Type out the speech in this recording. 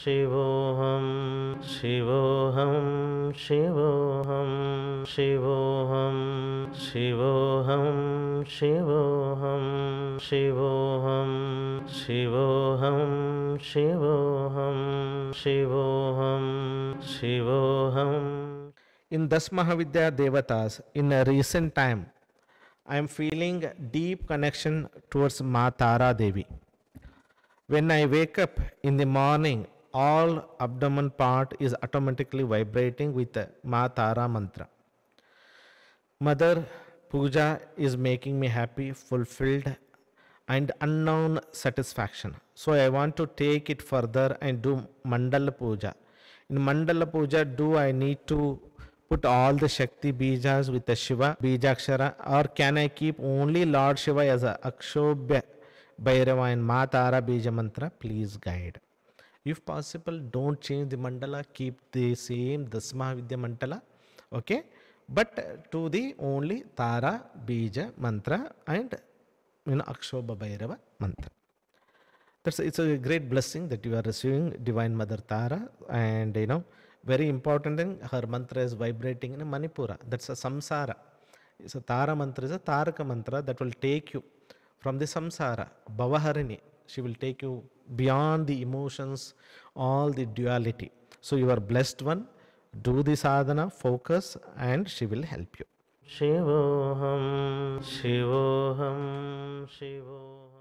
Shivoham, Shivoham, Shivoham, Shivoham, Shivoham, Shivoham, Shivoham, Shivoham, Shivoham, Shivoham, Shivoham. In Dus Mahavidya Devathas, in a recent time, I am feeling deep connection towards Maa Tara Devi. When I wake up in the morning, all abdomen part is automatically vibrating with the Maa Tara Mantra. Mother Puja is making me happy, fulfilled and unknown satisfaction. So I want to take it further and do Mandala Puja. In Mandala Puja, do I need to put all the Shakti Bijas with the Shiva, Bijakshara, or can I keep only Lord Shiva as a Akshobhya Bhairava and Maa Tara bija Mantra? Please guide. If possible, don't change the mandala, keep the same Dus Mahavidya mandala, okay? But to the only Tara bija Mantra and Akshobhya Bhairava Mantra. It's a great blessing that you are receiving, Divine Mother Tara. And very important thing, her mantra is vibrating in Manipura. That's a Samsara. It's a Tara Mantra, is a Taraka Mantra that will take you from the Samsara, Bhavaharini. She will take you beyond the emotions, all the duality. So you are blessed one. Do the sadhana, focus, and she will help you. Shivoham, Shivoham, Shivoham.